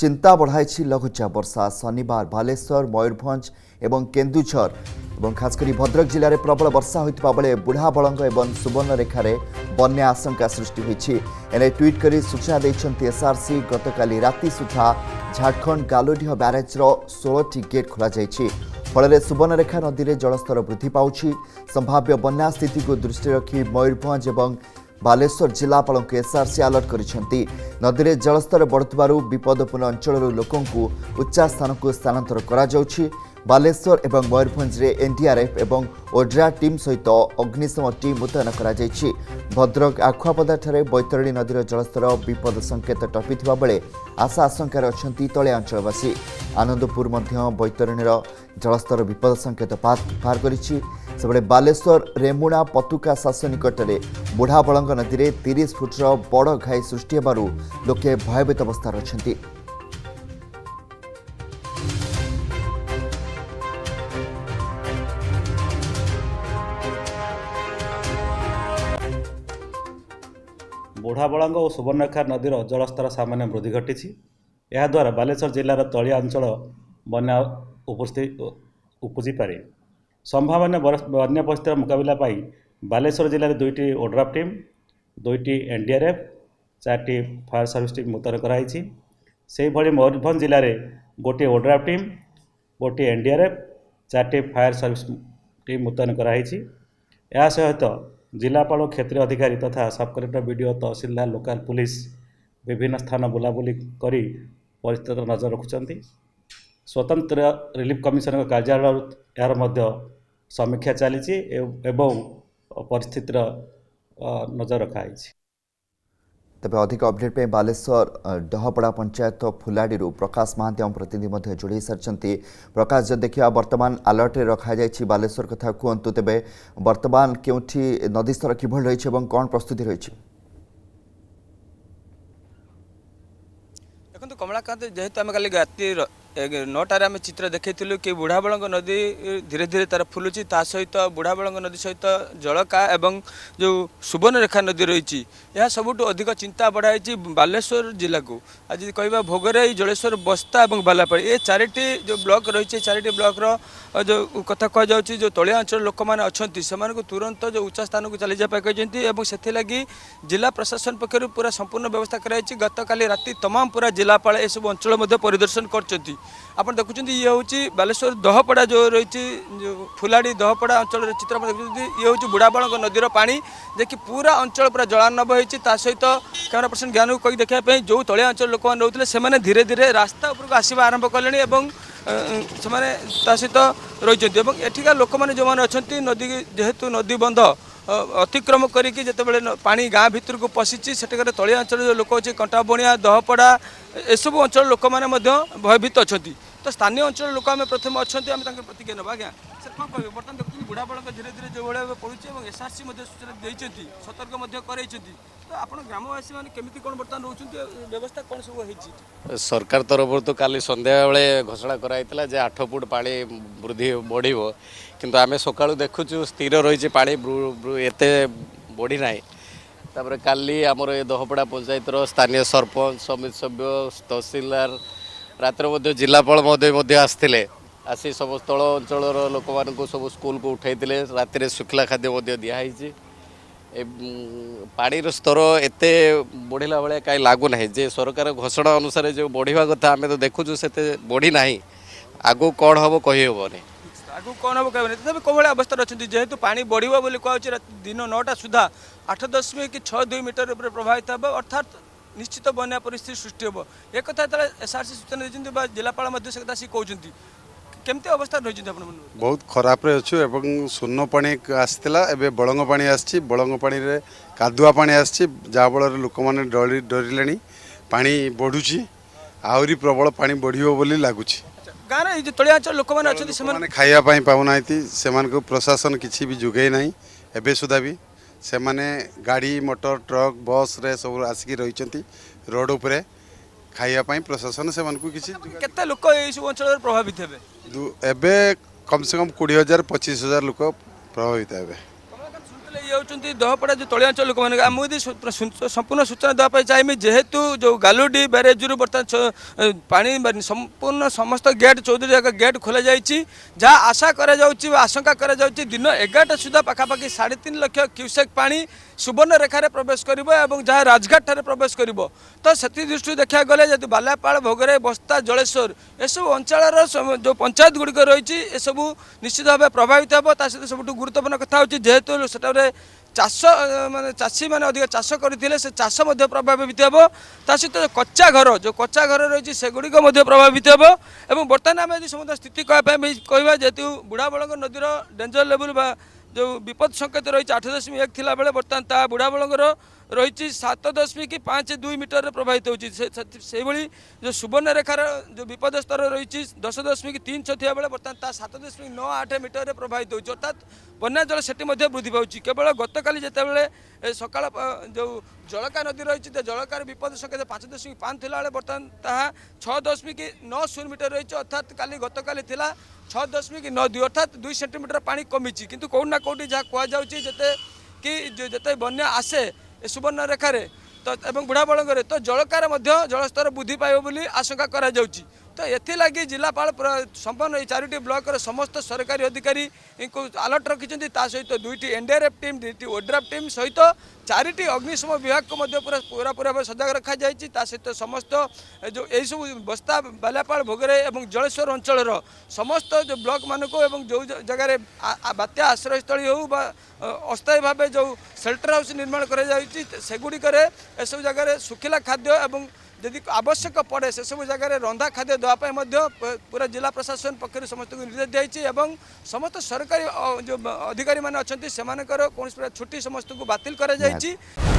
चिंता बढ़ाई लघुचाप वर्षा शनिवार बालेश्वर मयूरभंज एवं केन्दुझर और खासकर भद्रक जिले में प्रबल वर्षा होता बेले बुढ़ाबलंग एवं सुवर्णरेखार बन्या आशंका सृष्टि होती एने ट्वीट कर सूचना देते एसआरसी गतकाली राति सुधा झारखंड गालोडीह ब्यारेजर 16 गेट खोल फल सुवर्णरेखा नदी में जलस्तर वृद्धि पाँच संभाव्य बन्या स्थिति को दृष्टि रखी मयूरभंज और बालेश्वर जिलापाल एसआरसी आलर्ट करछंती। नदी में जलस्तर बढ़ुवर विपदपूर्ण अंचल लोक उच्च स्थान को स्थानांतर करा जाउछि। बालेश्वर और मयूरभंज में एनडीआरएफ और ओड्रा टीम सहित अग्निशम टीम मुतयन करा जाइछि। भद्रक आखुआपदा ठारे बैतरणी नदी का जलस्तर विपद संकेत टपी थिबा बेले आशा आशंकार अछंती तले अंचलवासी। आनंदपुर बैतरणी जलस्तर विपद संकेत पार करिछि। सबले बालेश्वर रेमुणा पतुका शासन निकट में बुढ़ाबलंग नदी में 30 फुट्र बड़ घाई सृष्टि होबारु लोके भयभीत अवस्था अछंती। बुढ़ाबलंग और सुवर्णरेखा नदी जलस्तर सामान्य वृद्धि घटी। यह द्वारा बालेश्वर जिलार तलिया अंचल बना उपजिपे। संभावना बन्या परिस्थितर मुकाबला बालेश्वर जिले दुईटी ओड्राफ टीम, 2टी एनडीआरएफ, 4टी फायर सर्विस टीम मुतयन कराई। से मयूरभंज जिले में 1 ओड्राफ टीम, 1 एनडीआरएफ, 4टी फायर सर्विस टीम मुतयन कराई। या सहित जिलापाल क्षेत्रीय अधिकारी तथा सब कलेक्टर बीडीओ तहसीलदार लोकाल पुलिस विभिन्न स्थान बुलाबुली करी परिस्थिति नजर रखुंट। स्वतंत्र रिलीफ कमिशन कार्यालय यार समीक्षा चली परिस्थितिर नजर रखाई। तेज अधिक अपडेट पे बालेश्वर डहपड़ा पंचायत फुलाडी प्रकाश महांती प्रतिनिधि जोड़ सारी। प्रकाश जब देखा बर्तमान अलर्ट रे रखा जाए बालेश्वर कथा कहतु, तेज बर्तमान क्योंठी नदी स्तर कि कौन प्रस्तुति रही? देखो कमलाकांत, जेहेतु आम कल राति 9टार आम चित्र देखु कि बुढ़ाबलंग नदी धीरे धीरे तार फुलुची। ता सहित बुढ़ाबलंग नदी सहित जलका एवं जो सुवर्णरेखा नदी रही यह सबुठ अधिक चिंता बढ़ाई बालेश्वर जिला को। आज कह भोगरे जलेश्वर बस्ता और बालापाड़ी ये 4टी जो ब्लॉक रही 4टी ब्लॉक जो कथा कहुच्च जो तलिया अंचल लोक मैंने अच्छा से तुरंत जो उच्च स्थान को चली जाए से लगी जिला प्रशासन पक्षर पूरा संपूर्ण व्यवस्था कराई। गत काली राति तमाम पूरा जिलापाल ये सब अंचल परिदर्शन कर। आप देखुं ये हूँ बालेश्वर दहपड़ा जो रही फुलाडी दहपड़ा अंचल चित्र देखते ये हूँ बुढ़ाबलंग नदीर पानी देखिए पूरा अंचल पूरा जलानव होती। सहित कैमरा पर्सन ज्ञान को देखा जो तलिया अंचल लोक मैंने रोते से धीरे धीरे रास्ता उपरको आसवा आरंभ कले सहित रही। एठिका लोक मैंने जो अच्छा नदी जेहेतु नदी बंध अतिक्रम करके जितेबाला पानी गाँ भर को पशिची सेठकार तलिया अंचल जो लोक अच्छे कंटाबणिया दहपड़ा एसबू अंचल लोक मैंने भयभीत अच्छा। तो स्थानीय अंचल लोक आम प्रथम अच्छा आम प्रतिक्रिया ना क्या सर कौन कह बर्तमान देखते बुढ़ाबलंग धीरे धीरे जो भाव पड़ूँ और एसआरसी सूचना देती सतर्क करें। तो आप ग्रामवासी मैंने केमी कौन बर्तमान रोच व्यवस्था कौन सब हो सरकार तरफ तो कल संध्या बेले घोषणा कराई जे 8 फुट पा वृद्धि बढ़ कि आम सका देखु स्थिर रही पा एत बढ़ीना। तापर काली आमर ए दहपड़ा पंचायत स्थानीय सरपंच समिति सभ्य तहसीलदार रात्र जिलापाल आसते आसी सब स्थल अंचल लोक मान सब स्कूल को उठाई राति शुक्ला खाद्य दिखाई। पानी स्तर एत बढ़ला भाया कहीं लगुना जे सरकार घोषणा अनुसार जो बढ़िया कथा आम तो देखुचु से बढ़ीना आगू कौन हम कहीहबनी आगू कौन हम कह तथा कौन भाई अवस्था अच्छे जेहेतु पानी बढ़ो बोली कहु दिन 9टा सुधा 8.62 मीटर प्रभावित हे अर्थात निश्चित बन्या परिस्थिति सृष्टि हे। एक कथा एसआरसी सूचना देते जिलापाल से कथा सी कहते केमती अवस्था रही बहुत खराब रे अच्छे और शून्य पा आसाला एवं बलंग पा आलंग पा कादुआ पा आफल लोक मैंने डरी डरले पा बढ़ुची आहरी प्रबल पा बढ़ो बोली लगुच गाँव में तलिया अंचल लोक मैंने खायापी पाऊना से प्रशासन किसी भी जुगे ना एवं सुधा भी से माने गाड़ी मोटर ट्रक बस रे सब आसिक रही रोड उपर खायापी प्रशासन से किसी केते लोक ये सब अंचल प्रभावित हे एवं कम से कम 20,000 25,000 लोक प्रभावित हे। जाऊँगी दहपड़ा जो तलियाचल लोक मैंने संपूर्ण सूचना देवाई चाहिए जेहेतु जो गालुडी ब्यारेज बर्तमान पानी संपूर्ण समस्त गेट 14 जगह गेट खोल जाए जहाँ आशा कर आशंका कर दिन 11टा सुधा पखापाखि 3.5 लाख क्यूसेक पानी सुवर्णरेखार प्रवेश कर जहाँ राजघाट ठारे प्रवेश कर तो से दृष्टि देखा गले जब बालापाड़ भोगरे बस्ता जलेश्वर ए सब अंचल जो पंचायत गुड़िक रही है सबू निश्चित भाव प्रभावित हे सहित सब गुरुत्वपूर्ण कथा हो जेहेतु से चाष माने चाषी मैंने अधिक चाष करते से चाष प्रभावित हे ता सहित कच्चा घर रही से गुड़िक प्रभावित हे और बर्तमान आम यदि समस्त स्थिति कहवाई कह जेहतु बुढ़ाबलंग नदीर डेंजर लेवल जो विपद संकेत रही 8.1 थिला बेले बर्तमान ता बुढ़ाबलंगर रही 7.52 मीटर प्रभावित होली जो सुवर्णरेखार जो विपद स्तर रही 10.3 थी बेले बर्तमान ता 7.98 मीटर प्रभावित हो अर्थात बन्याजल से वृद्धि पाँच केवल गत काली जिते सका जो जलका नदी रही जलकार विपद संकेत 5.5 थिला बेले बर्तमान ता 6.90 मीटर रही अर्थात काली गत काली थिला 6.92 अर्थात 2 सेंटीमीटर पानी कमी किंतु कौना कौटी जहाँ कहुचे जिते बन्या आसे सुवर्णरेखार तो एवं बुढ़ाबलंगे तो जलकार जलस्तर वृद्धि पाइबली आशंका कर तो एथलागि जिलापाल संपन्न 4टी ब्लॉक समस्त सरकारी अधिकारी को अलर्ट रखिंट ता सहित 2टी एनडीआरएफ टीम 2टी ओड्राफ टीम सहित 4टी अग्निशम विभाग को पूरा पूरा भाव सजग रखा जा सहित समस्त जो यू बस्ता बालापाड़ भोगरे और जलेश्वर अंचल समस्त जो ब्लॉक मानक जो जगार बात्या आश्रयस्थल हो अस्थायी भाव जो सेल्टर हाउस निर्माण करेगुड़े एसबू जगार सुखिला खाद्य और यदि आवश्यक पड़े से सब जगह रंधा खाद्य देवाई पूरा जिला प्रशासन पक्ष समस्त को निर्देश एवं समस्त सरकारी जो अधिकारी मैंने अच्छा से कौन छुट्टी समस्त को बातिल कर।